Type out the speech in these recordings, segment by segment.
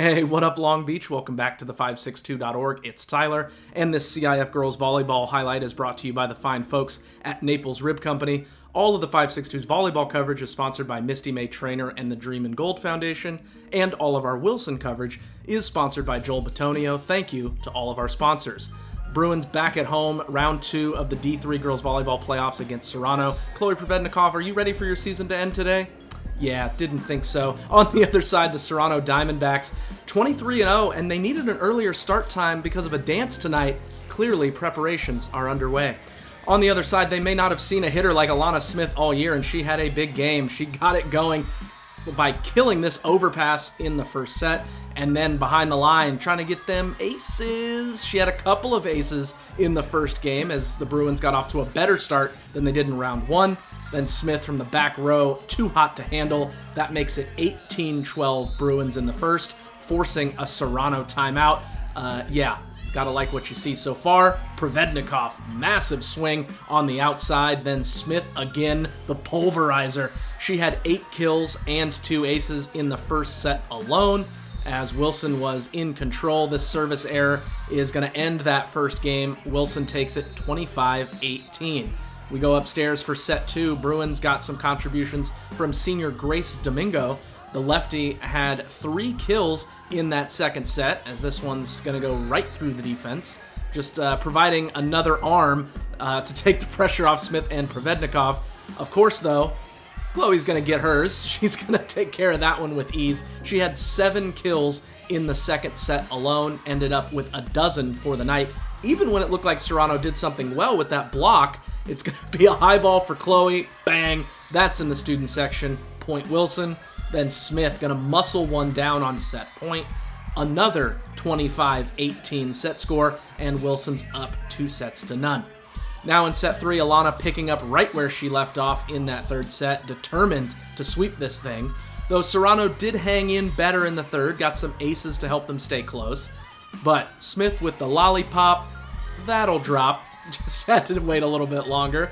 Hey, what up, Long Beach? Welcome back to the 562.org. It's Tyler, and this CIF Girls Volleyball highlight is brought to you by the fine folks at Naples Rib Company. All of the 562's volleyball coverage is sponsored by Misty May Trainer and the Dream and Gold Foundation, and all of our Wilson coverage is sponsored by Joel Batonio. Thank you to all of our sponsors. Bruins back at home, round two of the D3 Girls Volleyball playoffs against Serrano. Chloe Prevednikov, are you ready for your season to end today? Yeah, didn't think so. On the other side, the Serrano Diamondbacks, 23-0, and they needed an earlier start time because of a dance tonight. Clearly, preparations are underway. On the other side, they may not have seen a hitter like Alana Smith all year, and she had a big game. She got it going by killing this overpass in the first set, and then behind the line, trying to get them aces. She had a couple of aces in the first game as the Bruins got off to a better start than they did in round one. Then Smith from the back row, too hot to handle. That makes it 18-12 Bruins in the first, forcing a Serrano timeout. Yeah, gotta like what you see so far. Prevednikov, massive swing on the outside. Then Smith again, the pulverizer. She had 8 kills and 2 aces in the first set alone, as Wilson was in control. This service error is gonna end that first game. Wilson takes it 25-18. We go upstairs for set two. Bruins got some contributions from senior Grace Domingo. The lefty had 3 kills in that second set, as this one's going to go right through the defense, just providing another arm to take the pressure off Smith and Prevednikov. Of course, though, Chloe's going to get hers. She's going to take care of that one with ease. She had 7 kills in the second set alone, ended up with a dozen for the night. Even when it looked like Serrano did something well with that block, it's going to be a high ball for Chloe. Bang! That's in the student section. Point Wilson. Then Smith going to muscle one down on set point. Another 25-18 set score, and Wilson's up 2 sets to none. Now in set three, Alana picking up right where she left off in that third set, determined to sweep this thing. Though Serrano did hang in better in the third, got some aces to help them stay close. But Smith with the lollipop, that'll drop. Just had to wait a little bit longer.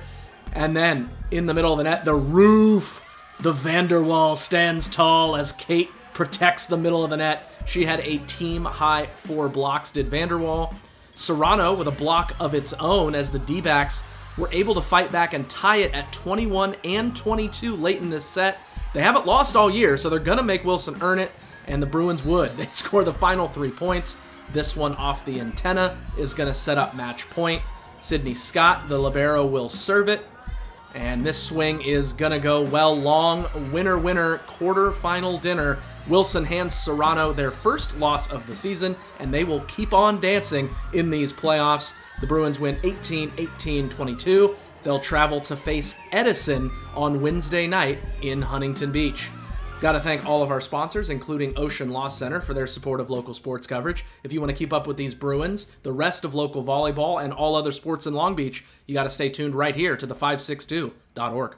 And then in the middle of the net, the roof. The Vanderwall stands tall as Kate protects the middle of the net. She had a team-high 4 blocks, did Vanderwall. Serrano with a block of its own as the D-backs were able to fight back and tie it at 21 and 22 late in this set. They haven't lost all year, so they're going to make Wilson earn it, and the Bruins would. They'd score the final 3 points. This one off the antenna is going to set up match point. Sydney Scott, the libero, will serve it. And this swing is going to go well long. Winner, winner, quarterfinal dinner. Wilson hands Serrano their first loss of the season, and they will keep on dancing in these playoffs. The Bruins win 18-18-22. They'll travel to face Edison on Wednesday night in Huntington Beach. Got to thank all of our sponsors, including Ocean Law Center, for their support of local sports coverage. If you want to keep up with these Bruins, the rest of local volleyball, and all other sports in Long Beach, you got to stay tuned right here to the 562.org.